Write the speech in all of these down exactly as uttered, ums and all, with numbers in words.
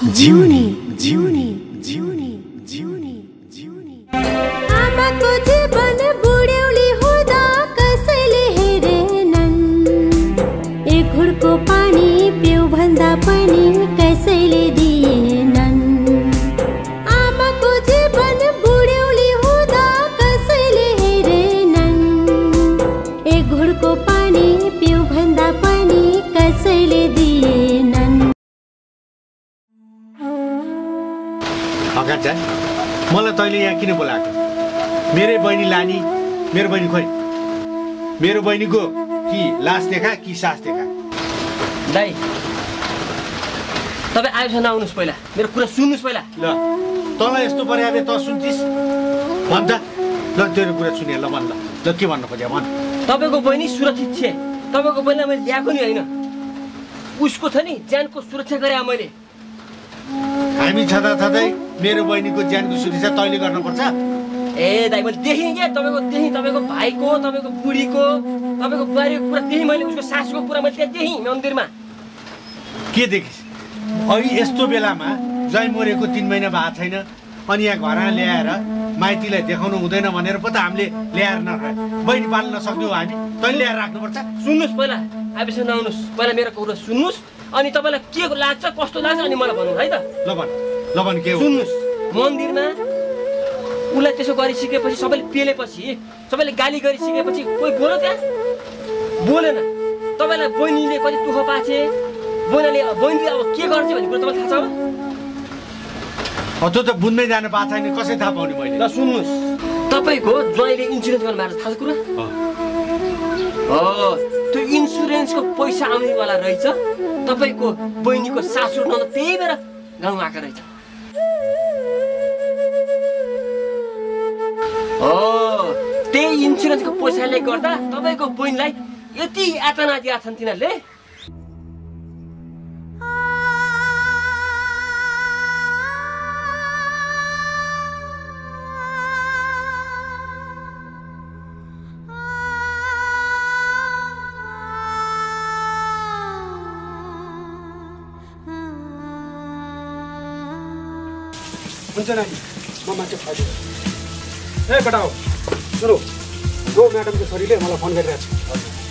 JIUNI JIUNI JIUNI JIUNI JIUNI ama tujhe ban budevli huda kasle he re nan e ghudko pani piu bhanda pani kasle diye nan ama tujhe ban budevli huda kasle he re nan e ghudko pani piu bhanda pani kasle diye nan Agachan, मला तैले यहाँ किन बोलाको मेरे बहिनी लानी मेरो बहिनी खोइ मेरो बहिनीको कि लास देखा कि सास देखा दाइ तपाई आइसन आउनुस् पहिला मेरो कुरा सुन्नुस् पहिला ल तँलाई यस्तो परे आबे त सुन्तिस भन्दा ल तेरो कुरा सुने ल भन्न ल के भन्न खोज्या भन तपाईको बहिनी सुरक्षित छ तपाईको बहिनीलाई मैले ल्याएको नि हैन उसको छ नि ज्यानको सुरक्षा गरे मैले हामी छदा छदै मेरो बहिनीको ज्यानको सुरक्षा तैले गर्न पर्छ ए दाइ मैले देखि के तपाईको देखि तपाईको भाइको तपाईको बुढीको तपाईको बुहारीको कुरा देखि मैले उसको सासको कुरा मैले त्यहाँ देखि मन्दिरमा के देखिस अनि यस्तो बेलामा जय मरेको तीन महिना भएको छैन अनि यहाँ घरमा ल्याएर माइतीलाई देखाउनु हुँदैन भनेर पो त हामीले ल्याएर नराख बहिनी पाल्न नसक्नु हामी तैले ल्याएर राख्नु पर्छ सुन्नुस् पहिला आबेसन नआउनुस् पहिला मेरो कुरा सुन्नुस् अनि तपाईलाई के लाग्छ कस्तो लाग्छ अनि मलाई भन्नु है त ल भन ल भन के हो सुन्नुस् मन्दिरमा उलाई त्यसो गरि सिकेपछि सबैले पेलेपछि सबैले गाली गरि सिकेपछि कोही बोल्यो त्यहाँ बोलेन तपाईलाई बहिनीले कति दुःख पाछे बहिनीले बहिनीले अब के गर्छ भन्ने कुरा तपाईलाई थाहा छ अब त्यो त बुझ्नै जानु पाएको छैन कसरी थाहा पाउने मैले ल सुन्नुस् तपाईको जयले इन्स्योरेन्स गर्नु भएको थाहा छ कुरा हो त्यो इन्स्योरेन्सको पैसा आउनेवाला रहेछ तपाईको बहिनीको सासु न त्यही बेर गाउँमा आएको रहेछ त्यही इन्स्योरेन्सको पैसाले गर्दा तपाईँको बहिनीलाई यति यातना दिएका छन् तिनीहरूले हुन्छ नानी म मान्छे फाइदो ए केटाओ सुनो गो म्याडमको छोरीले मलाई फोन गरिरहेछ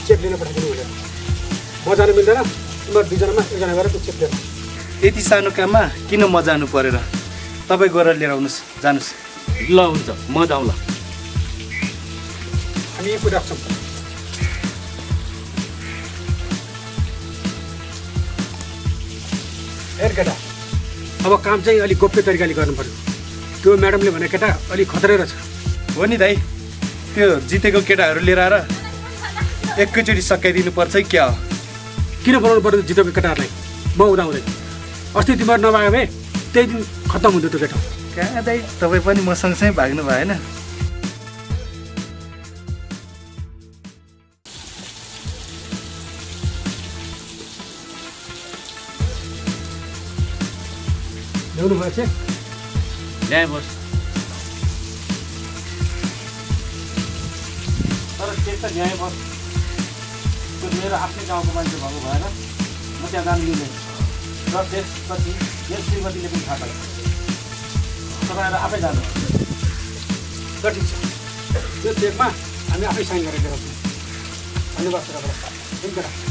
चेक लिन पठाइदिनु होला म जान मिल्दैन तिम्रो दुईजनामा एकजना गएर चेक लिएर यति सानो काममा किन म जानु परेर तपाईँ गएर लिएर आउनुस् जानुस् ल हुन्छ म जाउँ ल हामी पुराउँछौँ ए केटा अब काम चाहिँ अलि गोप्य तरिकाले गर्नु पर्यो त्यो म्याडमले भने केटा अलि खतरा रहेछ हो नि दाइ त्यो जितेको केटाहरू लिएर आएर एकैचोटि सकाइदिनु पर्छ है क्या हो किन बोलाउनु पर्यो जितेको केटाहरूलाई म उदा हुँदैन अस्ति तिमीहरू नभएको भए त्यही दिन खत्तम हुन्थ्यो त्यो केटा कहाँ दाइ तपाईँ पनि म सँगसँगै भाग्नु भएन ल्याउनु भयो चेक ल्याए बस तर चेक त ल्याए बस त्यो मेरो आफ्नै गाउँको मान्छे भएको भएर म त्यहाँ जानु मिल्दैन र त्यसपछि यस श्रीमतीले पनि थाहा पाएँ तपाईँहरू आफै जानु ल ठिक छ त्यो चेकमा हामी आफै साइन गरेर गराउँछौँ धन्यवाद तपाईँलाई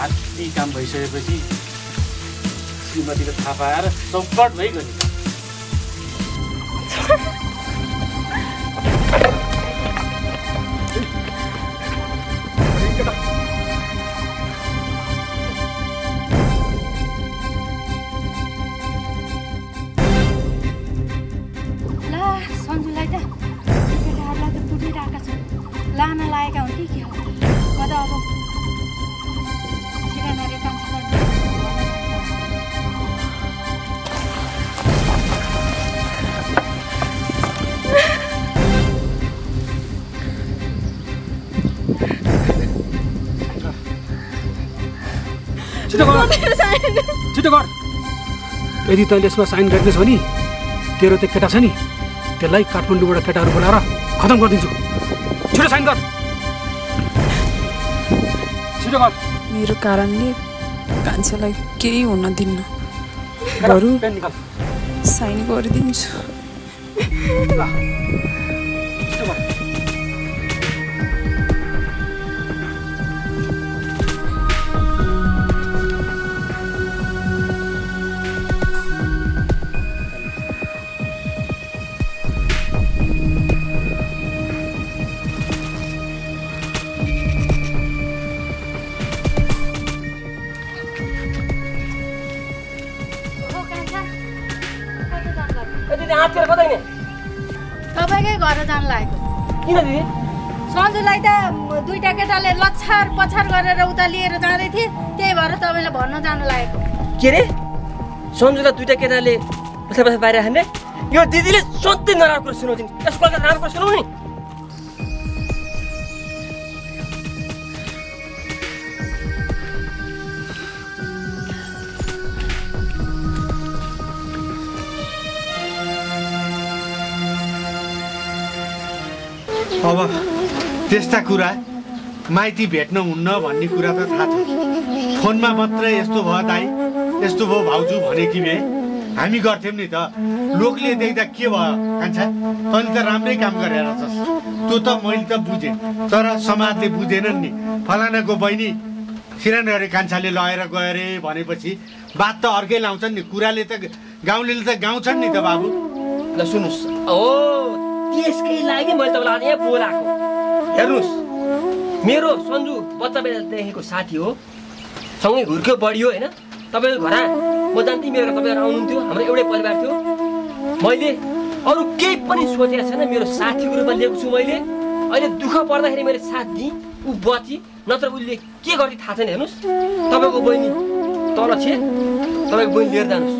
हात्ती काम भइसकेपछि श्रीमतीले थाहा पाएर चौपट भइगयो ल सन्जुलाई त केटाहरूलाई त कुटिरहेका छन् लान लागेका हुन् कि के हो कता अब छिटो गर यदि तैँले यसमा साइन गरिदिनुहोस् भने तेरो त्यो केटा छ नि त्यसलाई काठमाडौँबाट केटाहरू बोलाएर खतम गरिदिन्छु छिटो साइन गर मेरो कारणले कान्छालाई केही हुन दिन्न बरु साइन गरिदिन्छु पछार पछार गरेर उता लिएर जाँदै थिए त्यही भएर तपाईलाई भन्न जानु लागेको के रे सन्जुला दुईटा केटाले पछार पछार बाहिर हान्ने यो दिदीले सधैँ नराम्रो कुरा सुनाउँथिन् यसको लागि राम्रो कुरा सुनाउनु नि अब त्यस्ता कुरा माइती भेट्नु हुन्न भन्ने कुरा त थाहा छ फोनमा मात्र यस्तो भयो दाइ यस्तो भयो भाउजू भने किने हामी गर्थ्यौं नि त लोकले देख्दा के भयो कान्छा तैले त राम्रै काम गरेर छस् त्यो त मैले त बुझे तर समाजले बुझेनन् नि फलानाको बहिनी सिरान गरे कान्छाले लएर गयो रे भनेपछि बात त अर्कै लाउँछन् नि कुराले त गाउँलेले त गाउँछन् नि त बाबु ल सुन्नुस् ओ त्यसकै लागि मैले त लाने बोलाको हेर्नुस् मेरो सन्जु बच्चा बेलादेखिको साथी हो सँगै हुर्क्यो बढ्यो हैन तपाईको घर म जान्ती मेरो तपाईहरु आउनुहुन्थ्यो हाम्रो एउटै परिवार थियो मैले अरु केही पनि सोचेको छैन मेरो साथीको रूपमा लिएको छु मैले अहिले दुःख पर्दाखेरि मैले साथ दिएँ उ बची नत्र उले के गर्थे थाहा छैन हेर्नुस् तपाईको बहिनी तल छ तपाईको बहिनी लिएर जानुस्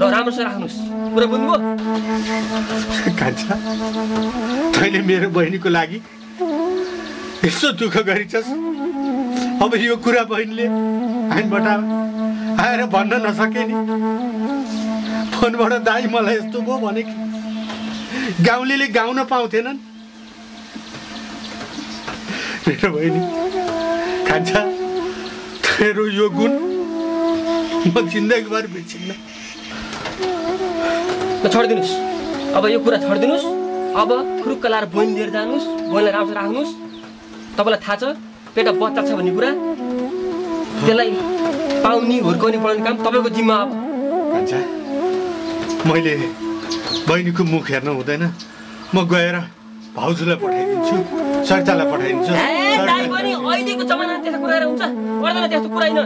र राम्रोसँग राख्नुस् पुरा बुझ्नुभयो कान्छा तैले मेरो बहिनीको लागि यस्तो दुःख गरिछस् अब यो कुरा बहिनीले हामीबाट आएर भन्न नसके नि फोनबाट दाइ मलाई यस्तो भयो भने कि गाउँलेले गाउन पाउँथेनन् मेरो बहिनी कान्छा तेरो यो गुण म जिन्दगीभर बिर्सिन्न छोडिदिनुस् अब यो कुरा छोडिदिनुस् अब खुरुक्क लाएर बहिनी लिएर जानुस् बहिनीलाई राम्रोसँग राख्नुस् तपाईलाई थाहा छ पेटा बच्चा छ भन्ने कुरा त्यसलाई पाउनी हुर्काउने पढाउने काम तपाईको जिम्मा हो कान्छा मैले बहिनीको मुख हेर्न हुँदैन म गएर भाउजूलाई पठाइदिन्छु सरतालाई पठाइदिन्छु दाइ पनि अहिलेको जमानामा त्यस्तो कुरा हुन्छ पर्दैन त्यस्तो कुरा हैन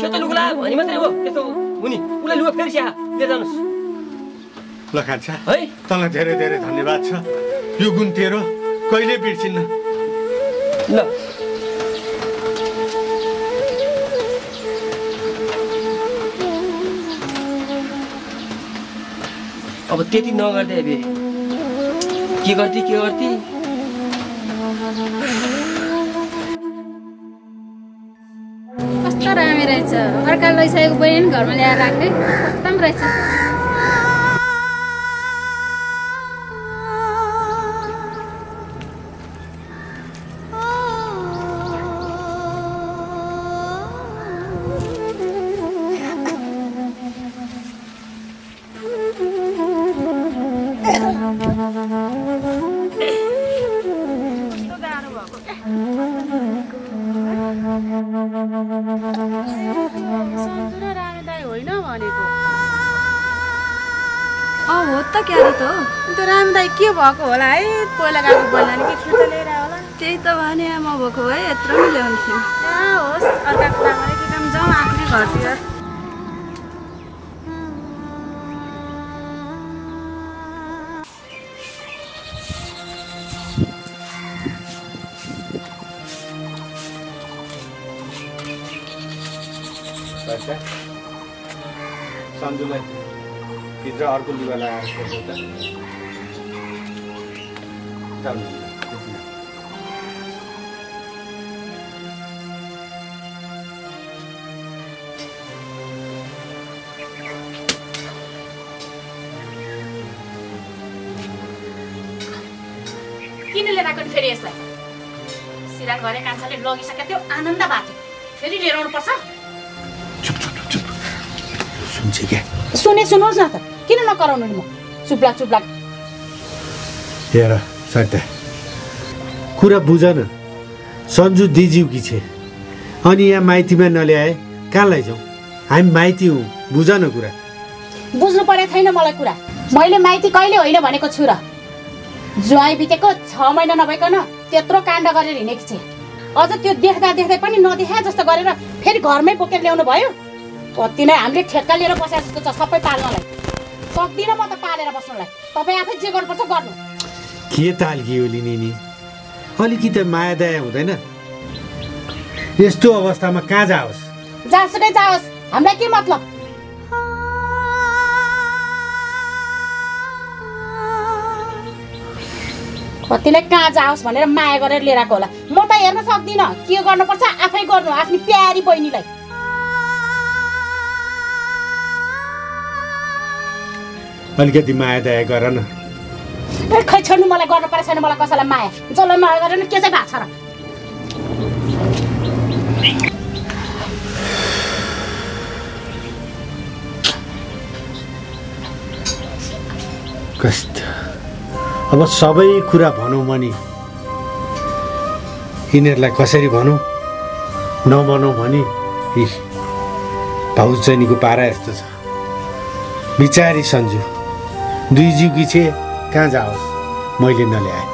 सेतो लुगा भनि मात्रै हो त्यस्तो हुनी उले लुगा फेरि स्या लिएर जानुस् ल कान्छा है तँलाई धेरै धेरै धन्यवाद छ यो गुण तेरो कहिले बिर्सिन्न ल अब त्यति नगर्दै अब के गर्थे के गर्थे कस्तो राम्रो रहेछ अर्का लैसकेको बहिनी नि घरमा ल्याएर राख्दै एकदम रहेछ भएको होला है पहिला गाडी बोल्न नि के छुट्टा लिएर होला त्यही त भने आमा भएको भए यत्रो नि ल्याउँथि आ होस् अर्का कुरा गरे के काम जाऊ आफ्नै घरतिर बच्चा सन्जुलाई भित्र अर्को लुगा लगाएको छ त किन लिएर आएको फेरि यसलाई सिरान गरे कान्छाले लगिसक्यो त्यो आनन्द बाटो Felice non passa? Chup chup chup. Sunche ke? Sune sunos na ta. Kina na karonu ni mo? Chup lag chup lag. Yara, sakta. Kura bujana. Sanju dijiu ki che. Ani ya maiti ma nalyae ka lai jau. Haim maiti hu, bujana kura. बुझ्नु पर्या छैन मलाई कुरा मैले माइती कहिले होइन भनेको छु र ज्वाई बितेको छ महिना नभइकन त्यत्रो काण्ड गरेर हिनेकी छ अझ त्यो देख्दा देख्दै पनि नदेखा जस्तो गरेर फेरि घरमै बोकेर ल्याउनु भयो कति नै हामीले ठेक्का लिएर बसेको जस्तो छ सबै पाल्नलाई सक्दिन म त पालेर बस्नलाई तपाई आफै जे गर्नुपर्छ गर्नु के तालगियो लिनिनी अलिकति माया दया हुँदैन यस्तो अवस्थामा कहाँ जाओस् जसुकै जाओस् हामीलाई के मतलब कतिले कहाँ जाओस् भनेर माया गरेर लिएर आको होला म त हेर्न सक्दिन के गर्नुपर्छ आफै गर्नु आफ्नो प्यारी बहिनीलाई अलिकति माया दया गर न खै छोड्नु मलाई गर्न परेछ नि मलाई कसैलाई माया जसले माया गरेन के चाहिँ भाछ र कष्ट अब सबै कुरा भनौ मनी इनेरलाई कसरी भनौ नभनौ भनी भाउजनीको पारा यस्तो छ बिचारी सन्जु दुई जिउ कि छे कहाँ जाओस् मैले नल्याए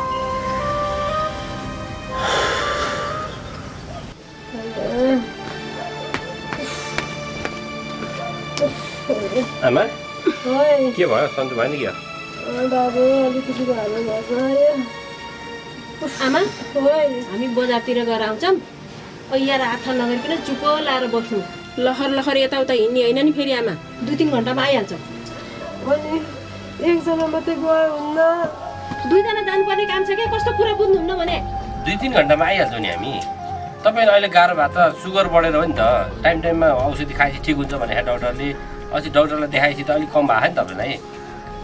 आमा के भयो सन्जु भाइ नि क्या आमा हामी बजारतिर गएर आउँछौँ यहाँ आथा नगरिकन चुपो लाएर बस्नु लहर लहर यताउता हिँड्ने होइन नि फेरि आमा दुई तिन घन्टामा आइहाल्छ एकजना मात्रै गयो हुन्न दुईजना जानुपर्ने काम छ क्या कस्तो कुरा बुझ्नुहुन्न भने दुई तिन घन्टामा आइहाल्छौँ नि हामी तपाईँलाई अहिले गाह्रो भएको त सुगर बढेर हो नि त टाइम टाइममा औषधि खाएपछि ठिक हुन्छ भनेको डक्टरले अझै डक्टरलाई देखाएपछि त अलिक कम भएको नि तपाईँलाई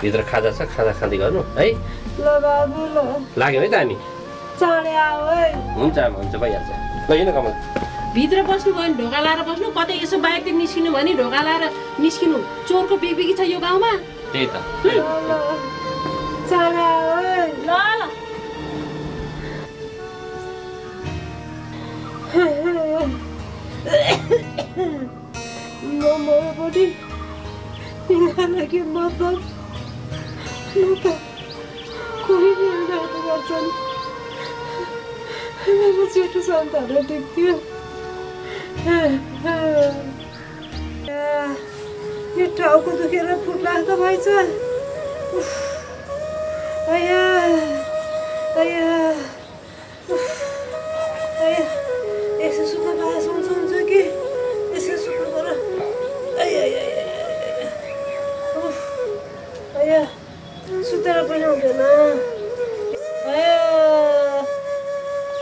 भित्र खाजा छ खाजा खाँदै गर्नु है ल बाबु ल लाग्यो है त हामी चाँडै आऊ है हुन्छ हुन्छ भइहाल्छ ल हिँड कमल भित्र बस्नु भयो ढोका लाएर बस्नु कतै यसो बाहिरतिर निस्किनु भने ढोका लाएर निस्किनु चोरको बेबिकी छ यो गाउँमा त्यही त चाँडै आऊ है ल ल म मेरो बडी तिमीलाई लाग्यो मतलब Nota, कोई नहीं है तो करता नहीं। मेरे चेतु सांता ना दिखती है। ये टाव को तो क्या फुटला तो भाई साहब। आया, आया, आया। ऐसे सुपर बाहर सोन सोन जाके, ऐसे सुपर बाहर। आया, आया, आया, आया। सुतेर पनि हुँदैन आयो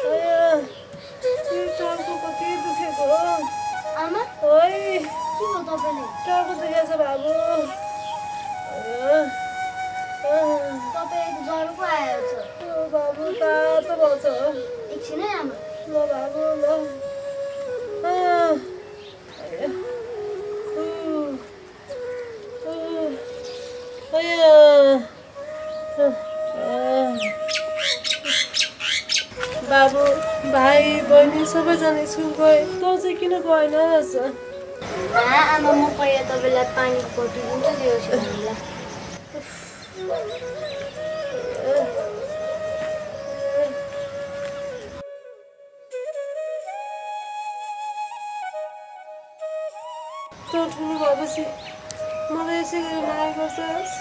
आयो यो टाउको कति दुखेको हो आमा ओइ के हो तपाईले टाउको दुखेको छ बाबु तपाईँ ज्वरो पो आएछ बाबु तातो भएछ एकछिनै आमा ल बाबु ल आयो बाबु भाइ बहिनी सबैजना स्कुल गए त चाहिँ किन गएन आमा म पहिले तपाईलाई पानी बोतल दिन्छु दियोस् होला त ठुलो भएपछि मलाई यसै गरी माया गर्छस्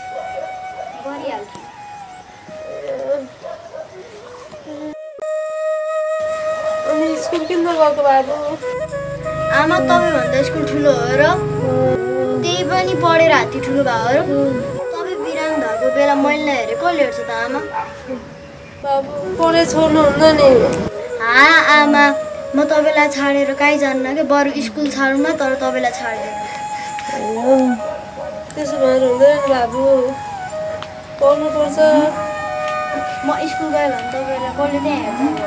गरिहाल्छु स्कुल किन गएको बाबु आमा तपाईँ भन्दा स्कुल ठुलो हो र त्यही पनि पढेर हात्ती ठुलो भयो र तपाईँ बिरामी भएको बेला मैले हेरे कसले हेर्छ त आमा बाबु पढे छोड्नु हुन्न नि हा आमा म तपाईँलाई छाडेर कहीँ जान्न के बरु स्कुल छाडौँमा तर तपाईँलाई छाडेर त्यसो भएर हुँदैन बाबु पढ्नुपर्छ म स्कुल गएँ भने तपाईँलाई कसले त्यहाँ हेर्छ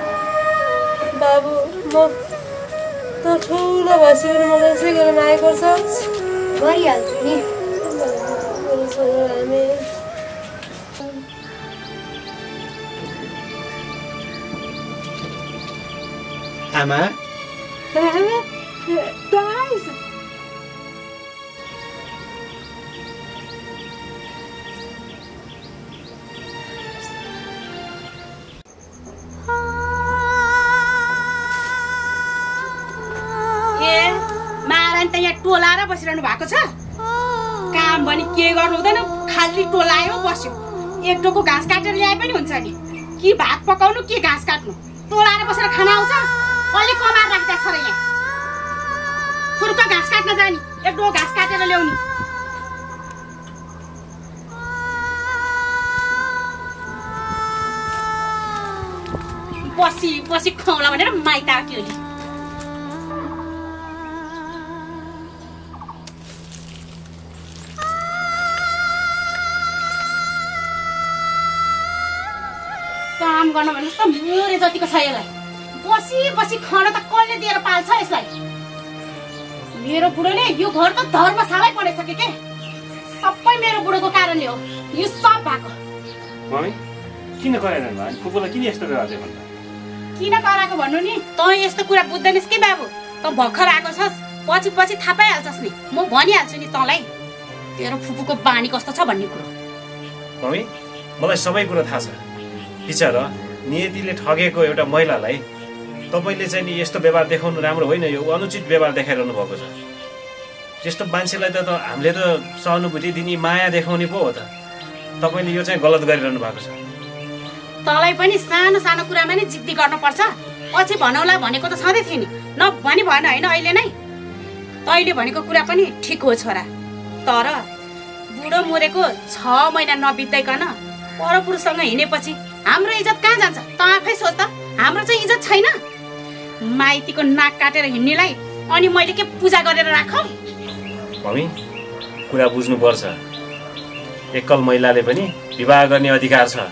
बाबु म तो ठुलो भइसक्यो नि मलाई यसै गर्न आएको छ गरिहाल्छु नि हामी आमा आमा दाइस बसिरहनु भएको छ काम पनि के गर्नु हुँदैन खाली टोलायो बस्यो एक टोको घाँस काटेर ल्याए पनि हुन्छ नि के भात पकाउनु के घाँस काट्नु टोलाएर बसेर खाना आउँछ अलि कमार राख्दा छ र यहाँ फुर्का घाँस काट्न जानी एक टोको घाँस काटेर ल्याउनी बसी बसी खाउला भनेर माइता आक्योली गर्न भन्नुस् त मेरो जतिको छ यसलाई बसी बसी खान त कसले दिएर पाल्छ यसलाई मेरो बुढोले यो घर त धर्मशालै बनाइसके के सबै मेरो बुढोको कारणले हो यो सब भएको मम्मी किन गरेनन् भन् फुपूलाई किन यस्तो गराउँदै भन्दा किन कराको भन्नु नि त यस्तो कुरा बुझ्दैनस् के बाबु त भर्खर आको छस् पछि पछि थाहा पाइहाल्छस् नि म भनिहाल्छु नि तँलाई तेरो फुपूको बानी कस्तो छ भन्ने कुरा मम्मी मलाई सबै कुरा थाहा छ विचार नियतिले ठगेको एउटा महिलालाई तपाईले चाहिँ नि यस्तो व्यवहार देखाउनु राम्रो होइन यो अनुचित व्यवहार देखाइरहनु भएको छ त्यस्तो मान्छेलाई त हामीले त सहानुभूति दिने माया देखाउने पो हो त तपाईले यो चाहिँ गलत गरिरहनु भएको छ तँलाई पनि सानो सानो कुरामा नि जिद्दी गर्नुपर्छ पछि भनौला भनेको त सधैँ थिए नि नभनी भएन हैन अहिले नै तैले भनेको कुरा पनि ठीक हो छोरा तर बुढो मरेको छ महिना नबित्दैकन परपुरुषसँग हिनेपछि हाम्रो इज्जत कहाँ जान्छ त आफै सोच त हाम्रो चाहिँ इज्जत छैन माइतीको नाक काटेर हिँड्नेलाई अनि मैले के पूजा गरेर राखौ भमी कुरा बुझ्नु पर्छ एकल महिलाले पनि विवाह गर्ने अधिकार छ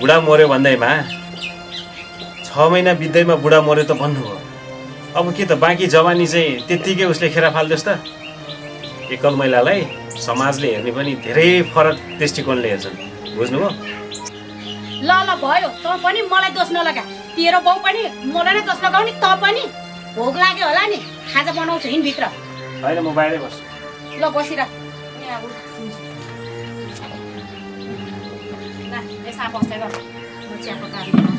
बुढा मर्यो भन्दैमा छ महिना बित्दैमा बुढा मर्यो त भन्नु हो अब के त बाँकी जवानी चाहिँ त्यतिकै उसले खेरा फाल्दियोस् त एकल महिलालाई समाजले हेर्ने पनि धेरै फरक दृष्टिकोणले हेर्छन् बुझ्नु हो ल ल भयो त पनि मलाई दोष नलगा तेरो बाउ पनि मलाई नै दोष लगाउने त पनि भोक लाग्यो होला नि खाजा बनाउँछ हिन भित्र हैन म बाहिरै बस्छु ल बसिरा यहाँ ल एसा बस्दै गर्छु म चिया पकाएर खान्छु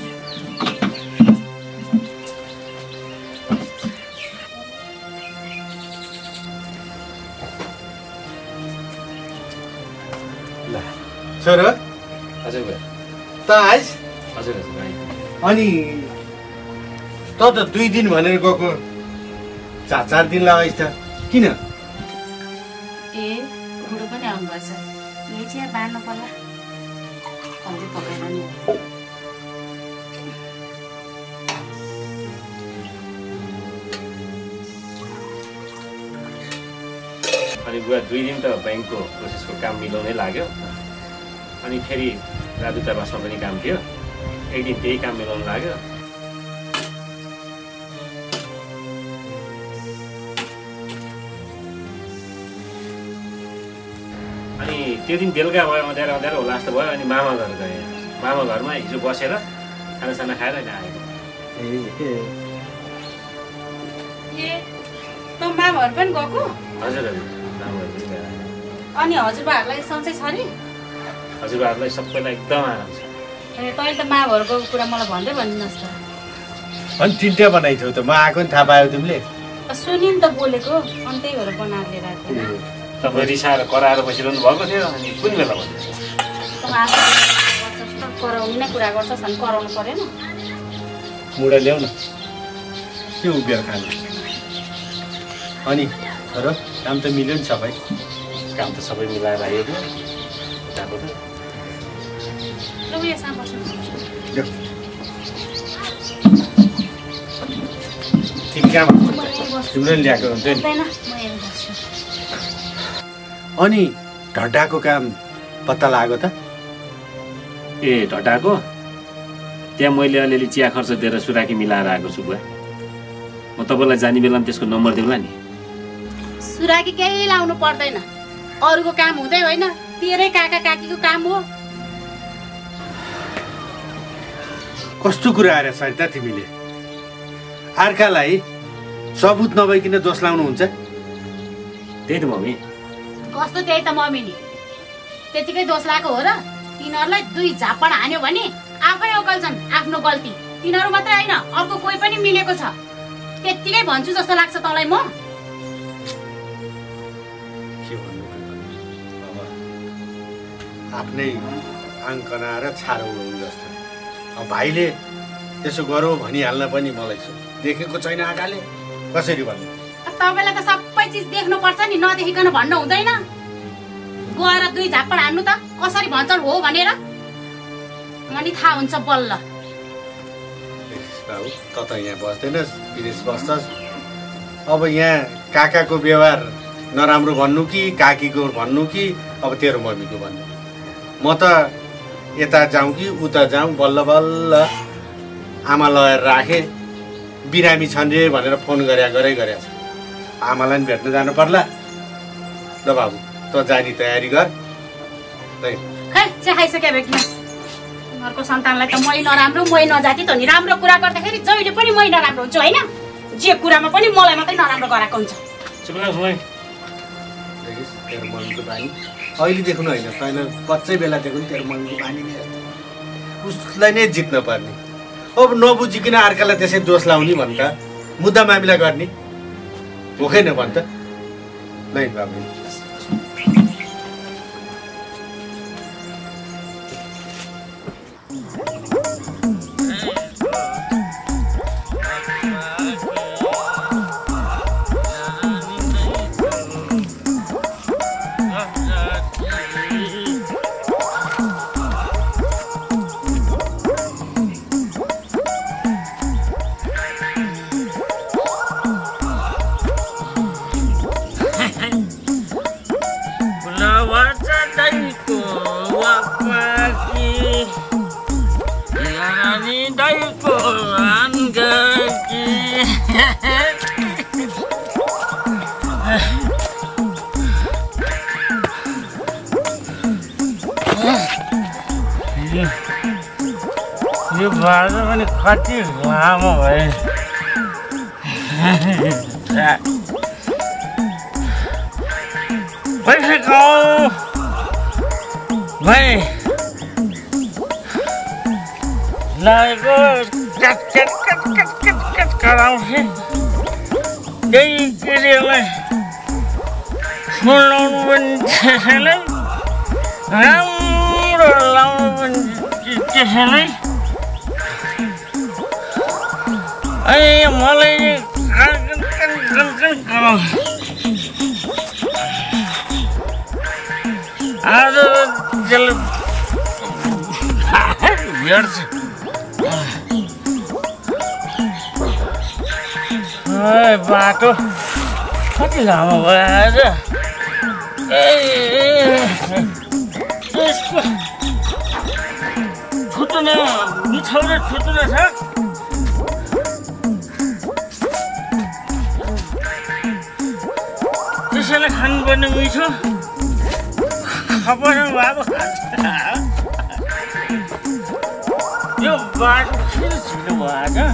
ल छोरो हजुर भयो त आइज हजुर हजुर भाइ अनि त त दुई दिन भनेर गएको चार चार दिन लगाइस् त किन ए बुढो पनि आउनु भएछ यो चाहिँ बाँड्नु पर्ला कम्ती पकाएर नि अनि बुवा दुई दिन त बैंकको प्रोसेसको काम मिलाउनै लाग्यो अनि फेरि राजदूतावासमा पनि काम थियो एक दिन त्यही काम मिलाउन लाग्यो अनि त्यो दिन बेलुका भयो अँध्यारो अँध्यारो होला जस्तो भयो अनि मामा घर गएँ मामा घरमा हिजो बसेर खानासाना खाएर आएको ए त मामा घर पनि गएको हजुर हजुर मामा घर पनि गएको अनि हजुरबाहरूलाई सन्चै छ नि हजुरबाहरूलाई सबैलाई एकदम आराम छ ए तैले त मावहरुको कुरा मलाई भन्दै भन्नुस् त अनि तिनटा बनाइथ्यौ त म आको नि थाहा पायो तिमीले सुनिन त बोलेको अनि त्यही भएर बनाएर लिएर आएको तपाई रिसाएर कराएर बसिरहनु भएको थियो अनि कुन बेला भन्दै त आको कराउने नै कुरा गर्छस् अनि कराउनु पर्दैन मुडा ल्याउ न के उबेर खानु अनि र काम त मिल्यो नि सबै काम त सबै मिलाएर आएको त Lo voy a estar por supuesto. Yo. अनि ढड्डाको काम पत्ता लाग्यो त ए ढड्डाको त्यहाँ मैले अलिअलि चिया खर्च दिएर सुराकी मिलाएर आएको छु बुवा म तपाईलाई जाने बेलामा त्यसको नम्बर देउला नि। सुराकी केही लाउनु पर्दैन। अरुको काम हुँदै होइन, तेरै काका काकीको काम हो। कस्तो कुरा आरे सरिता तिमीले? अर्कालाई सबुत नभइकिन दोष लाउनु हुन्छ? त्यही त मम्मी। कस्तो त्यही त मम्मी नि। त्यतिकै दोष लाको हो र? तिनीहरुलाई दुई झापड हान्यो भने आफै ओकल्छन् आफ्नो गल्ती। तिनीहरु मात्र हैन, अर्को कोही पनि मिलेको छ। त्यतिकै भन्छु जस्तो लाग्छ तँलाई म। के भन्नु बाबा? आफ्नै आङ्कना र छारो उडाउनु जस्तो। अब भाइले त्यसो गरौ भनी हाल्न पनि मलाई छ। देखेको छैन आकाले। कसरी भन्नु? तपाईलाई त सबै चीज देख्नु पर्छ नि, नदेखेकन भन्नु हुँदैन। गएर दुई झापड हान्नु त कसरी भन्छन् हो भनेर अनि थाहा हुन्छ बल्ल। बाबु त त यहाँ बस्दैनस्, विदेश बस्छस्। अब यहाँ काकाको व्यवहार नराम्रो भन्नु कि काकीको भन्नु कि अब तेरो मम्मीको भन्नु? म त यता जाउँ कि उता जाउँ बल्ल बल्ल आमा लगेर राखे। बिरामी छन् रे भनेर फोन गरे गरे गरे आमालाई पनि भेट्न जानु पर्ला। ल बाबु त जाने तयारी गर। खै चाहाइसके भेट्न अर्को सन्तानलाई त मै नराम्रो मै नजाति त नि। राम्रो कुरा गर्दाखेरि जहिले पनि मै नराम्रो हुन्छु हैन? जे कुरामा पनि मलाई मात्रै नराम्रो गराएको हुन्छ। सुबला सुनै देखिस तेरो मनको बानी अहिले देख्नु हैन, तैले बच्चै बेला देख्नु तेरो मनको बानी नि यस्तो। उसलाई नै जित्न पर्ने। अब नबुझिकिन अर्कालाई त्यसै दोष लाउनी भन्दा मुद्दा मामिला गर्ने हो किन भन्छ? नै बाबु कति लामो भयो पैसा कमाउ भाइ लागेको कराउँथे त्यही केटीहरूलाई सुनाउनु पनि त्यसैलाई राम्रो लाउनु पनि त्यसैलाई। अनि मलाई आज भेट्छ बाटो कति लामो भयो आज। छुट्ने बिछौरे छुट्ने छ खानुपर्ने मिठो खबर बाबु यो बाटो फेरि छिटो भयो।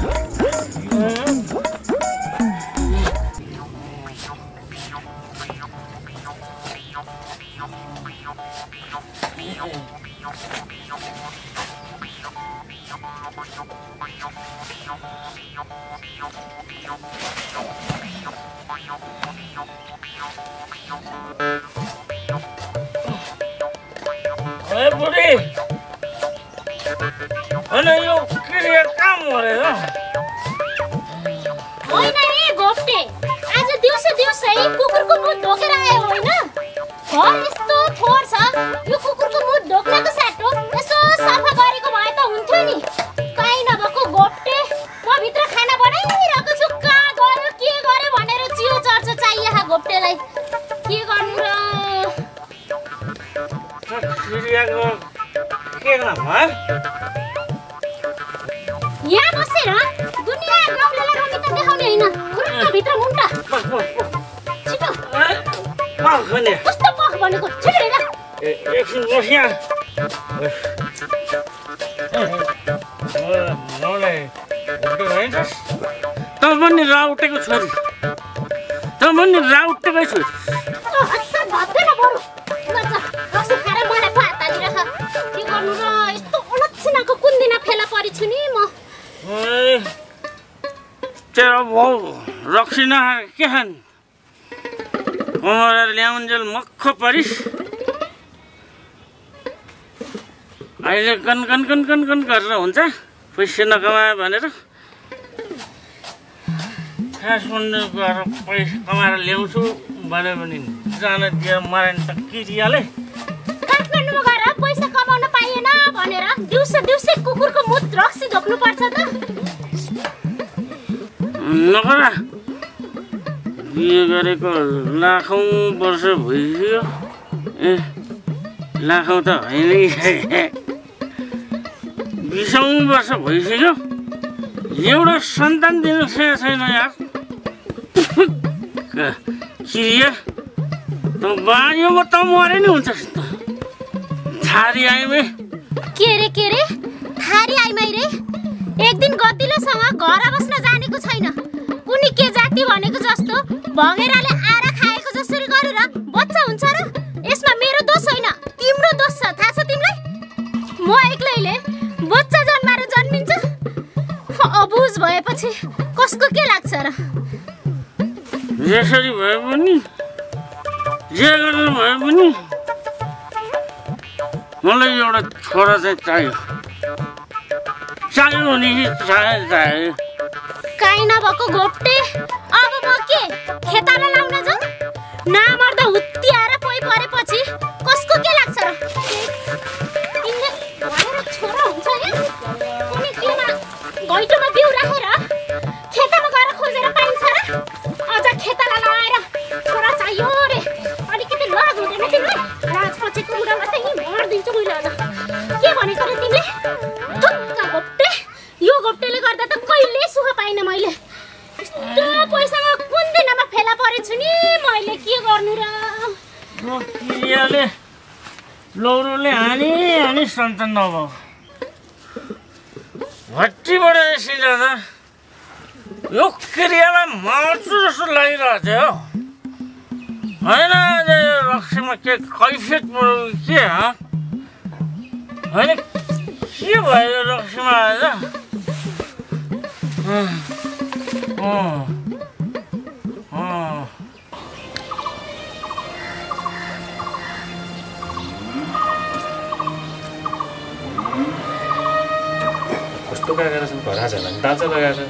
यहाँ बसेर दुनिया नौलेला रमिता देखाउने हैन। भित्र मुन्टा छिटो पाख भने कस्तो पाख भनेको छिटो हेर एकछिन बस यहाँ मलाई उठ्दै हैनस् त पनि राउटेको छोरी त पनि राउटेकै छोरी हत्ता भत्दैन बरु कसो खाएर मलाई पाताली रख के गर्नु र यस्तो अलक्षिनाको कुन दिन फेला परिछु नि म तेरो भौ रक्सिना के खान मलाई ल्याउन्जेल मख परिस अहिले कन कन कन कन कन गरेर हुन्छ पैसा नकमाए भनेर खास भन्नु गएर पैसा कमाएर ल्याउँछु भने पनि जान दिए मरेन त किरियाले काठमाडौँमा गएर पैसा कमाउन पाइएन भनेर दिउँसो दिउँसो कुकुरको मूत रक्सी झोक्नु पर्छ त नगरा बिहे गरेको लाखौं वर्ष भइसक्यो ए लाखौं त होइन बीसौं वर्ष भइसक्यो एउटा सन्तान दिन सकेको छैन यार किरिया त बायोमा त मरे नि हुन्छ थारी आइमै के रे के रे थारी आइमै रे एक दिन गतिलोसँग घर बस्न जानेको छैन कुनी के जाति भनेको जस्तो भगेराले आरा खाएको जसरी गरेर बच्चा हुन्छ र यसमा मेरो दोष होइन तिम्रो दोष छ थाहा छ तिमीलाई म एक्लैले बच्चा जन्माएर जन्मिन्छ अबुझ भएपछि कसको के लाग्छ र यसरी भए पनि जे गर्नु भए पनि मलाई एउटा छोरा चाहिँ चाहियो चाहियो नि चाहियो काई नभको गोप्टे अब म के खेताला लाउन जाऊ नमर्दा हुत्तिएर पोइ परेपछि कसको के लाग्छ र गइटोमा बिउ राखेर खेतामा गएर खोजेर पाइन्छ र अझ खेताला लगाएर छोरा चाहियो रे अलिकति लाज हुँदैन तिमीलाई लाज पछिको कुरा मात्रै मर्दिन्छु मैले अझ के भनेको रे तिमीले थुक्का गोप्टे यो गोप्टेले गर्दा त कहिले सुख पाइन मैले यस्तो पैसामा कुन दिनमा फेला परेछु नि मैले के गर्नु र यो किरियाले लौरोले हानी हानी सन्तान नभौ भट्टीबाट यसरी जाँदा यो किरियालाई मार्छु जस्तो लागिरहेको थियो होइन रक्सीमा के कैफियत पऱ्यो के होइन के भयो यो रक्सीमा आज तो क्या कर रहा है बड़ा चला डांस तो क्या कर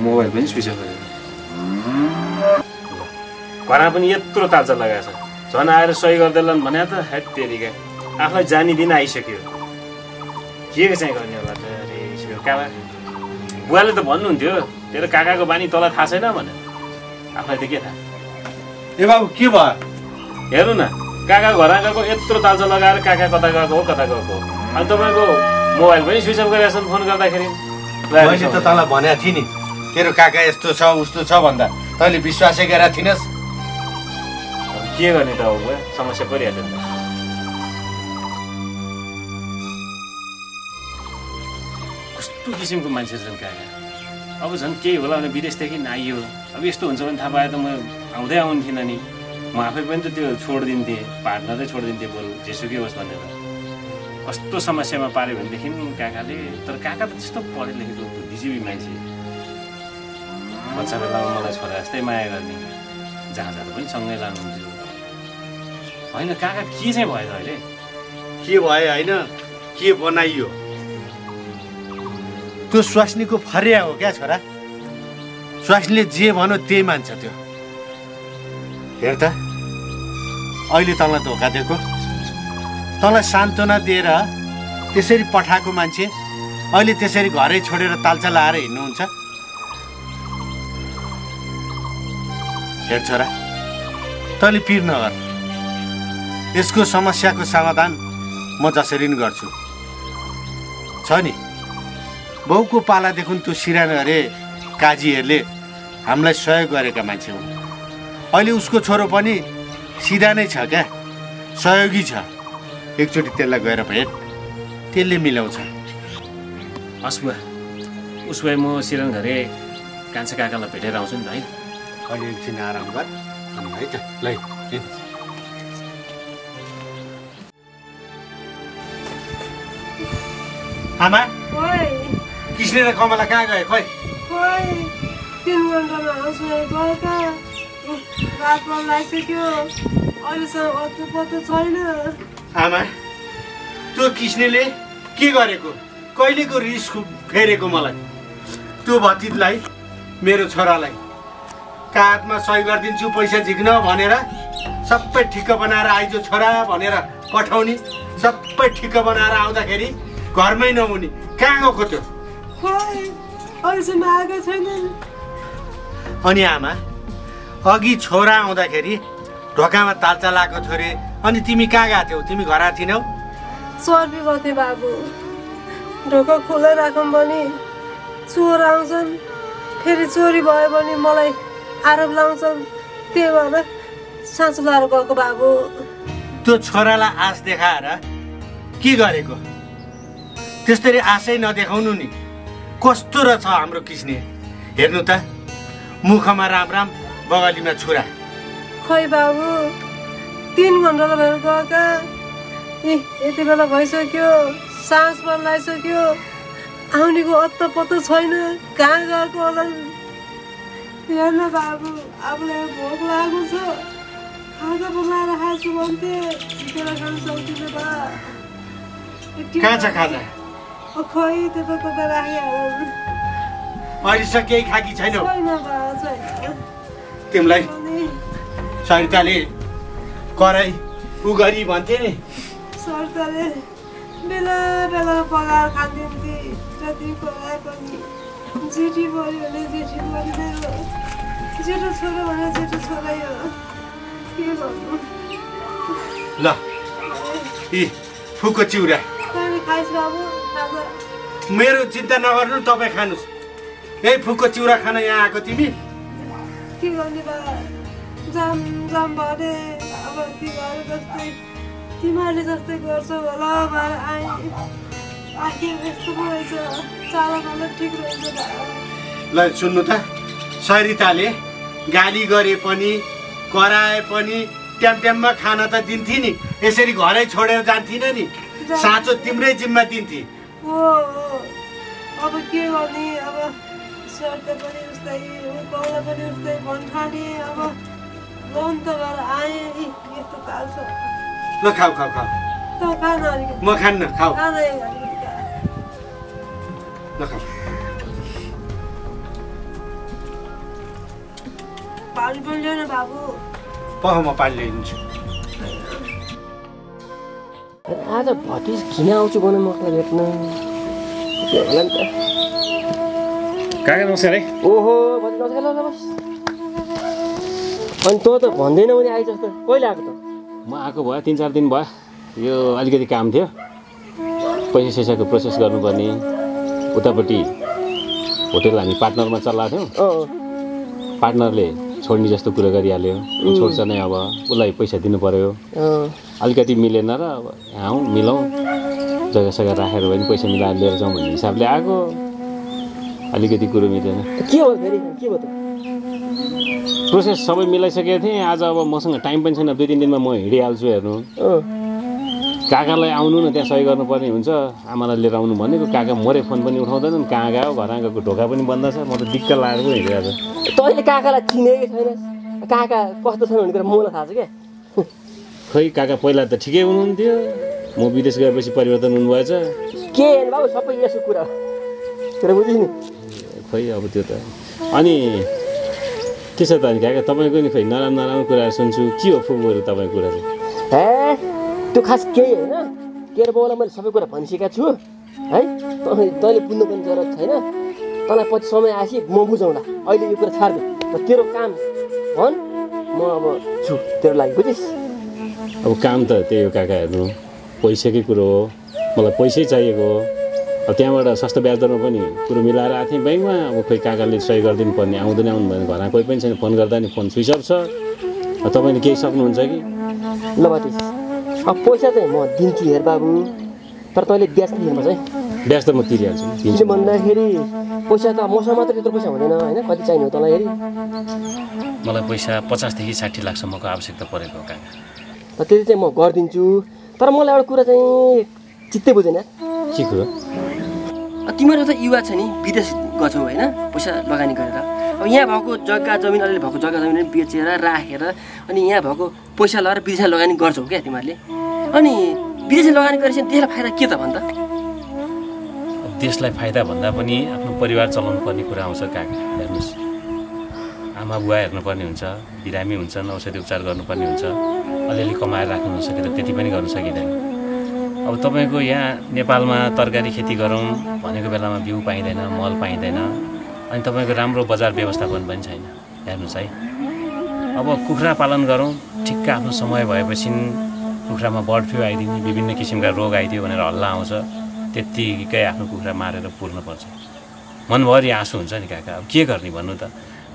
मोबाइल पे स्विच कर करा पनि यत्रो ताजा लगाएछ झन आएर सही गर्दैलन भने त हैट तेरीका आफै जानी दिन आइसक्यो के चाहिँ गर्ने होला त रे यसको काबा बुवाले त भन्नु हुन्थ्यो तेरो काकाको बानी तलाई थाहा छैन भने आफै त के थाहा ए बाबु के भयो हेर्नु न काका घर आएको यत्रो ताजा लगाएर काका कता गएको हो कता गएको हो अनि तपाईको मोबाइल पनि स्विच अफ गरेछ फोन गर्दाखेरि मैले त तँलाई भनेको थिएँ नि तेरो काका यस्तो छ उस्तो छ भन्दा तैले विश्वासै गरेका थिनस् के गर्ने त अब समस्या परिहाल्यो कस्तो किसिमको मान्छे छन् काका अब झन् केही होला भने विदेशदेखि आइयो अब यस्तो हुन्छ भने थाहा पाए त म आउँदै आउनु थिएन नि म आफै पनि त त्यो छोडिदिन्थे पार्टनरै छोडिदिन्थे बोलु जेसुकै होस् भनेर कस्तो समस्यामा पार्यो भनेदेखि काकाले तर काका त त्यस्तो पढे लेखेको बुद्धिजीवी मान्छे बच्चा बेलामा मलाई छोरा जस्तै माया गर्ने जहाँ जाँदा पनि सँगै लानुहुन्थ्यो होइन काका के चाहिँ भयो त अहिले के भयो होइन के बनाइयो त्यो स्वास्नीको फरिया हो क्या छोरा स्वास्नीले जे भन्यो त्यही मान्छ त्यो हेर त अहिले तँलाई धोका दिएको तँलाई सान्त्वना दिएर त्यसरी पठाएको मान्छे अहिले त्यसरी घरै छोडेर तालचा लाएर हिँड्नुहुन्छ हेर छोरा तैँले पिर नगर यसको समस्याको समाधान म जसरी नै गर्छु छ छनी बहुको पाला देखूं तो शिरान अरे काजी हरले हमले सहयोग गरेका मान्छे हुन् अहिले उसको छोरो पनि सिधा नै छ के सहयोगी छ एकचोटी त्यसलाई गएर भेट त्यसले मिलाउँछ असुवा उसमै म सिरान घरे कान्छा काकालाई भेटेर आउँछु नि त है अहिले एकछिन आराम गर हामी है त लै आमा किसले र कमला कहाँ गए खै खै तीन घण्टामा आउँछै बलका रात भर लागिसक्यो अहिले सम्म अत्तो पत्तो छैन आमा त्यो किसनेले के गरेको कहिलेको रिस फेरेको मलाई त्यो भतिजलाई मेरो छोरालाई कातमा सही गर्दिन्छु पैसा झिक्न भनेर सबै ठिक बनाएर आइजो छोरा भनेर पठाउने सबै ठिक बनाएर आउँदाखेरि घरमै नहुने कहाँ गएको त्यो खोइ अहिलेसम्म आएको छैन अनि आमा अघि छोरा आउँदाखेरि ढोकामा तालचा लाएको छोरे अनि तिमी कहाँ गएको थियौ तिमी घर आथिनौ सर्बी गथे बाबु ढोका खोले राखम भने चोर आउँछन् फेरि चोरी भयो भने मलाई आरोप लाउँछन् त्यही भएर सासु लाएर गएको बाबु त्यो छोरालाई आश देखाएर के गरेको त्यसरी आशै नदेखाउनु नि कस्तो र छ हाम्रो किस्ने हेर्नु त मुखमा राम राम बगालीमा छुरा खै बाबु तीन घण्टा भएर गएका ए यति बेला भइसक्यो सास बन्न लागिसक्यो आउनेको अत्तो पत्तो छैन कहाँ गएको होला हेर्न बाबु आफूलाई भोक लागेको छ खाजा बनाएर खान्छु भन्थे त्यतिबेला खान सक्दिनँ बा कहाँ छ खाजा खोइ त त त राख्या हो मरिसक्यो केही खाकी छैन तिमीलाई सरिताले कराई उ गरी भन्थे नि सरिताले बेला बेला पगार खान्दिन्थे जति पगार पनि जेठी बोल्यो भने जेठी बोल्दैन जेठो छोरो भने जेठो छोरै हो के भन्नु ल ए फुको चिउरा खाइस् बाबु मेरो चिन्ता नगर्नु तपाईँ खानुस् यही फुको चिउरा खान यहाँ आएको तिमी के गर्ने बा जाम जाम भरे अब तिमीहरू जस्तै तिमीहरूले जस्तै गर्छौ होला भएर आइ आइ यस्तो भएछ चाल गर्न ठिक रहेछ ल सुन्नु त सरिताले गाली गरे पनि कराए पनि ट्याम ट्याममा खाना त दिन्थी नि यसरी घरै छोडेर जान्थिन नि साँचो तिम्रै जिम्मा दिन्थी ओ अब के गर्ने अब सरते पनि उस्तै हो कौला पनि उस्तै भन्ठाने अब लोन त भर आए यस्तो काल छ ल खाऊ खाऊ खाऊ त खान अलिक म खान्न खाऊ ल खाऊ पानी पनि ल्याउन बाबु पह म पानी ल्याइदिन्छु आज भतिज किन आउँछु भने मलाई भेट्न होला नि त काका नमस्कार है ओहो भतिज नमस्कार ल बस अनि तँ त भन्दैनौ नि आइ जस्तो कहिले आएको त म आएको भयो तीन चार दिन भयो यो अलिकति काम थियो पैसा सैसाको प्रोसेस गर्नुपर्ने उतापट्टि होटेल हामी पार्टनरमा चलाएको थियौँ पार्टनरले छोड्ने जस्तो कुरा गरिहाल्यो छोड्छ नै अब उसलाई पैसा दिनु पर्यो अलिकति मिलेन र अब आऊ मिलाउँ जग्गा सग्गा राखेर भए पनि पैसा मिलाएर लिएर जाउँ भन्ने हिसाबले आएको अलिकति कुरो मिलेन के हो फेरि के भयो त प्रोसेस सबै मिलाइसकेको थिएँ आज अब मसँग टाइम पनि छैन दुई तिन दिनमा म हिँडिहाल्छु हेर्नु काकालाई आउनु न त्यहाँ सही गर्नुपर्ने हुन्छ आमालाई लिएर आउनु भनेको काका मरे फोन पनि उठाउँदैनन् कहाँ गयो घर आँगाको ढोका पनि बन्द छ म त दिक्क लागेर पो हिँडिरहेको छु तैँले काकालाई चिनेकै छैन काका कस्तो छ भन्ने कुरा मलाई थाहा छ क्या खै काका पहिला त ठिकै हुनुहुन्थ्यो म विदेश गएपछि परिवर्तन हुनुभएछ के बाबु सबै यसो कुरा तर बुझिस् नि खै अब त्यो त अनि के छ त अनि काका तपाईँको नि खै नराम्रो नराम्रो कुराहरू सुन्छु के हो फुबहरू तपाईँको कुराहरू ए त्यो खास केही होइन तेरो बाउलाई मैले सबै कुरा भनिसकेको छु है तैँले बुझ्नु पनि जरुरत छैन तँलाई पछि समय आएपछि म बुझाउँला अहिले यो कुरा छाड्दै तेरो काम भन् म अब छु तेरो लागि बुझिस् अब काम त त्यही हो काका हेर्नु पैसाकै कुरो हो मलाई पैसै चाहिएको हो अब त्यहाँबाट सस्तो ब्याज दरमा पनि पुरो मिलाएर आथे बैंकमा अब कोही काकाले सही गर्दिन पर्ने आउँदैन आउनु भएन घरमा कोही पनि छैन फोन गर्दा नि फोन स्विच अफ छ तपाईले के सक्नुहुन्छ कि ल बाटी अब पैसा चाहिँ म दिन्छु हेर बाबु तर तैले ब्याज तिर्नुपर्छ है ब्याज त म तिरिहाल्छु किन भन्दाखेरि पैसा त मसँग मात्र त्यत्रो पैसा हुँदैन हैन कति चाहिन्छ तलाई हेरी मलाई पैसा पचास देखि साठी लाख सम्मको आवश्यकता परेको काका त त्यति चाहिँ म गर्दिन्छु तर मलाई एउटा कुरा चाहिँ चित्तै बुझेन के कुरा तिम्रो त युवा छ नि विदेश गछौ हैन पैसा लगानी गरेर अब यहाँ भएको जग्गा जमिन अलिअलि भएको जग्गा जमिन बेचेर राखेर अनि यहाँ भएको पैसा लगाएर विदेश लगानी गर्छौ के तिमीहरुले अनि विदेश लगानी गरेपछि त्यसलाई फाइदा के त भन्छ त्यसलाई फाइदा भन्दा पनि आफ्नो परिवार चलाउनु पर्ने कुरा आउँछ काका हेर्नुस् आमा बुवा हेर्नु पर्ने हुन्छ बिरामी हुन्छन् औषधि उपचार गर्नुपर्ने हुन्छ अलिअलि कमाएर राख्नु नसकेर त्यति पनि गर्न सकिदैन अब तपाईको यहाँ नेपालमा तरकारी खेती गरौं भनेको बेलामा बिउ पाइदैन मल पाइदैन अनि तपाईको राम्रो बजार व्यवस्थापन पनि छैन हेर्नुस् है अब कुखुरा पालन गरौं ठिक्क आफ्नो समय भएपछि कुखुरामा बर्ड फ्लू आइदिने विभिन्न किसिमका रोग आइदियो भनेर हल्ला आउँछ त्यतिकै आफ्नो कुखुरा मारेर पुर्न पर्छ मनभरि आँसु हुन्छ नि काका अब के गर्ने भन्नु त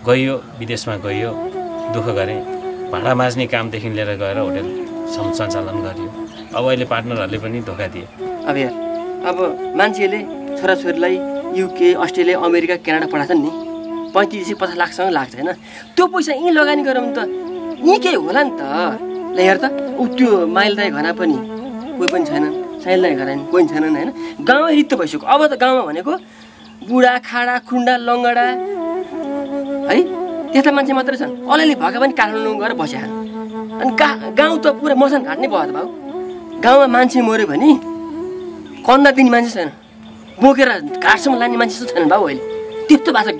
गयो विदेशमा गयो दुःख गरे भाडा माझ्ने कामदेखि लिएर गएर होटल सञ्चालन गरियो अब अहिले पार्टनरहरुले पनि धोका दिए अब यार अब मान्छेले छोराछोरीलाई युके अस्ट्रेलिया अमेरिका क्यानाडा पठाछन् नि पैँतिस पचास लाख सँग लाग्छ हैन त्यो पैसा यही लगानी गरौँ त यही के होला नि त ल हेर त उ त्यो माइलदाई घना पनि कोही पनि छैन साइलदाई घना नि कोही छैन हैन गाउँ रित्त भइसक्यो अब त गाउँमा भनेको बुढा खाडा खुण्डा लंगडा है त्यस्ता मान्छे मात्रै छन् अलिअलि भएका पनि काठमाडौँ गएर बसेछन् अनि गाउँ त पुरा मसान घाट्नै भयो त भाउ गाउँमा मान्छे मर्यो भने कन्दा दिने मान्छे छैन बोकेर घाटसम्म लाने मान्छे छैन बाबु अहिले त्यस्तो भएको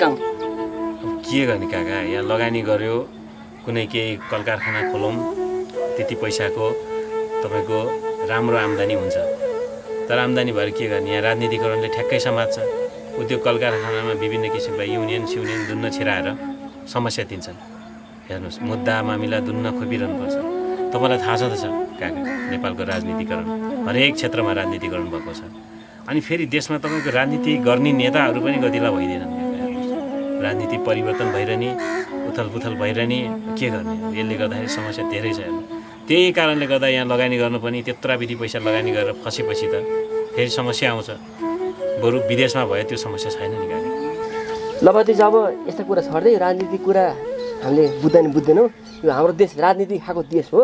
छ गाउँ के गर्ने काका यहाँ लगानी गर्यो कुनै केही कल कारखाना खोलौँ त्यति पैसाको तपाईको राम्रो आम्दानी हुन्छ तर आम्दानी भएर के गर्ने यहाँ राजनीतिकरणले ठ्याक्कै समात्छ उद्योग कल कारखानामा विभिन्न किसिमका युनियन सिउनियन दुन्न छिराएर समस्या दिन्छन् हेर्नुहोस् मुद्दा मामिला दुन्न खोपिरहनुपर्छ तपाईलाई थाहा छ त छ काका नेपालको राजनीतिकरण हरेक क्षेत्रमा राजनीतिकरण भएको छ अनि फेरि देशमा तपाईको राजनीति गर्ने नेताहरू पनि गतिला भइदिनन् राजनीति परिवर्तन भइरहने उथलपुथल भइरहने के गर्ने यसले गर्दाखेरि समस्या धेरै छ त्यही कारणले गर्दा यहाँ लगानी गर्नु पनि त्यत्राविधि पैसा लगानी गरेर फसेपछि त फेरि समस्या आउँछ बरु विदेशमा भए त्यो समस्या छैन नि काका लपति जब यस्ता कुरा छर्दै राजनीति कुरा हामीले बुझ्दैन बुझ्दैनौँ यो हाम्रो देश राजनीति खाएको देश हो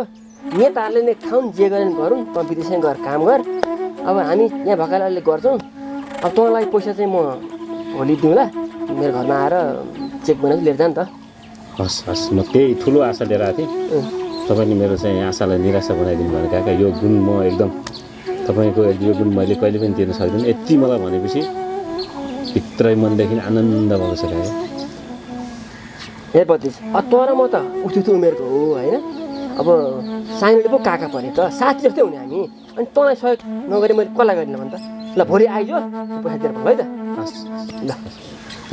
नेताहरूले नै खाउन् जे गरेन गरौँ त विदेशमै गएर काम गर अब हामी यहाँ भएकाले अहिले गर्छौँ अब तँलाई पैसा चाहिँ म भोलि दिउँला मेरो घरमा आएर चेक बनाएर लिएर जानु त हस् हस् म त्यही ठुलो आशा लिएर आएको थिएँ तपाईँले मेरो चाहिँ आशालाई निराशा बनाइदिनु भनेर काका यो गुण म एकदम तपाईँको यो गुण मैले कहिले पनि तिर्न सक्दिनँ यति मलाई भनेपछि भित्रै मनदेखि आनन्द भएको छ काका हेर बत्तीस अब तर म त उचित उमेरको हो होइन अब साइनले पो काका परे त साथी जस्तै हुने हामी अनि तँलाई सहयोग नगरे मैले कसलाई गरिनँ भन् त ल भोलि आइज पैसा दिएर भयो है त ल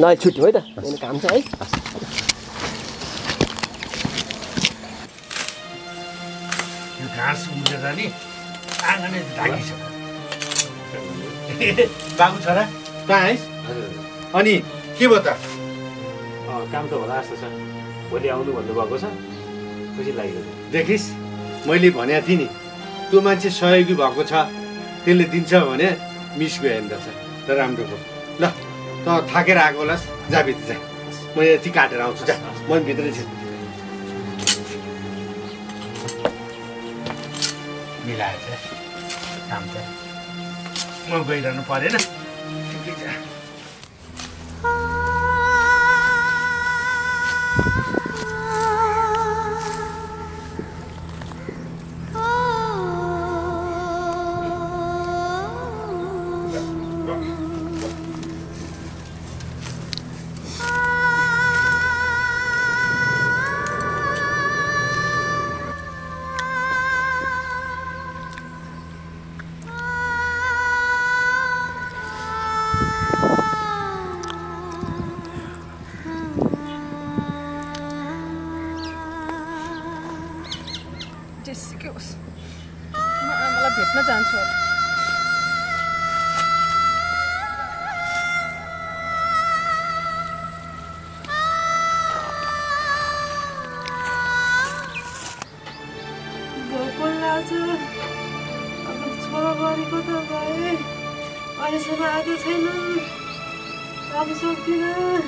ल छुट्टी है त मेरो काम छ है यो घाँस उडेर नि आँगनै ढाकिसक्यो बाबु छोरा कहाँ आइस् अनि के भयो त काम त होला जस्तो छ भोलि आउनु भन्नुभएको छ खुसी लाग्यो देखिस् मैले भनेको थिएँ नि त्यो मान्छे सहयोगी भएको छ त्यसले दिन्छ भने मिस गयो हेर्दा छ र राम्रो भयो ल त थाकेर आएको होलास् जा भित्र जा म यति काटेर आउँछु जा म भित्रै छु मिलाएर काम त म गइरहनु परेन ठिकै छ Olha essa vaga, Renan. Olha só que não.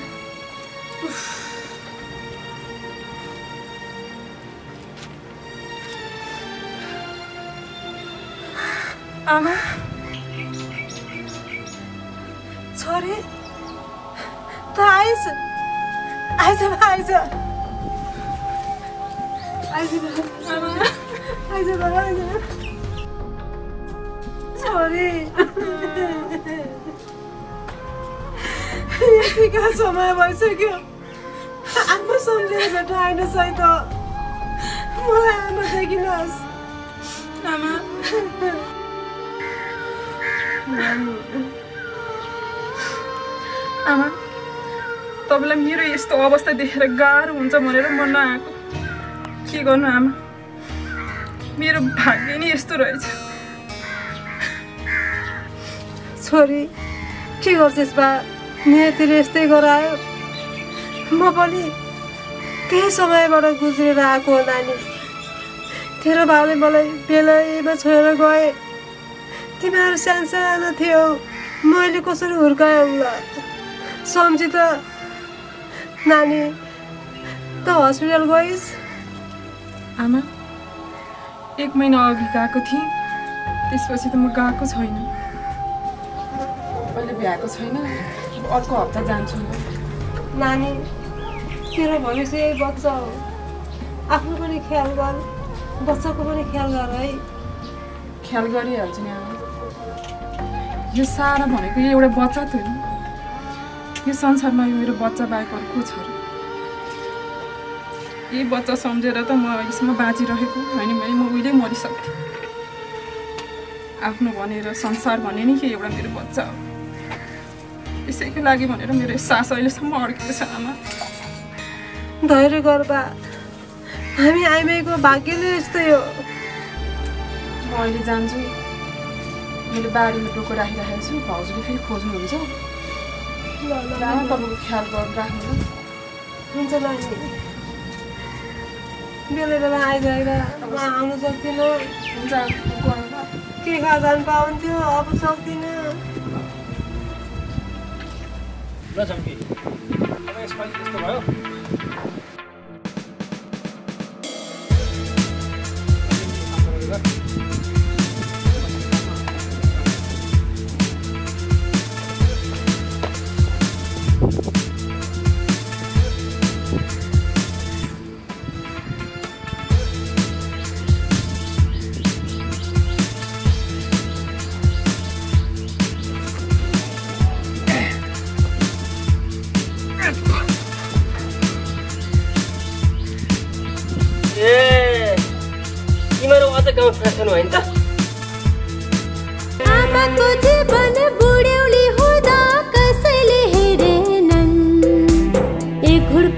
Ama. Sorry. Thaisa. Ayza, Ayza. Ayza, Ama. Ayza, Ayza. Sorry. یکی که سامه بایسته که اما سامده به تاین سایتا موله اما تکین هست اما اما طبلا میرو یستو آبسته دیره گارو اونجا مونه رو من نایکو کی گونه اما میرو بھاگینی یستو رایچ سوری کی گرسیس با نه تیرسته گرایو ما بلی که سومه برای گذری راه کردنی تیرو بالی بالی بیلایی با چهره گوی تی مار سانسانه تیو مالی کسر ورگایم لا سامجیت نانی تو هاسپیتال گوییس اما یک ماین آگی گاکو تی تیس پسی تو مگاکو چهای نه بله بیاکو چهای نه और को अब तक जान चुका। नानी, तेरा भविष्य एक बच्चा हो। आपने बने ख्याल कर, बच्चा को बने ख्याल कर रही। ख्याल करी है जिन्हें आप। ये सारा बने कि ये उड़े बच्चा थे। ये संसार में ये मेरे बच्चा बाइक और कुछ हो। ये बच्चा समझे रहता मैं इसमें बाजी रहेगा। मैंने मैंने मोबाइले मोड़ी सकती। आपने बने रह संसार बने नहीं कि ये उड़ा मेरे बच्चा इसे के लागी बने रह मेरे सास वाले समार के सामा दायरे कर बा हमें आई मेरे को बाकी ले रिश्ते हो मॉली जानती मेरे बारी में लोगों राही राही से पाउस भी फिर खोज में जाओ राम तब वो ख्याल कर रहा है मैं चला नहीं मेरे बाला आई जाएगा माँ हम सकती ना जान कौन की खादान पावन थी आप सकती ना Let's go. Let's go. Let's go.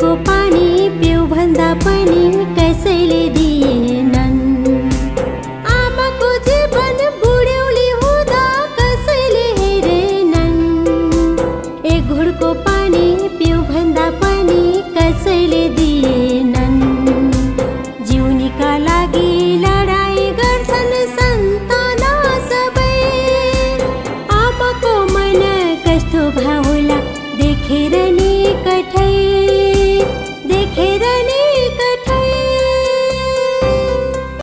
को पानी पिउ भन्दा पनि कसैले दिए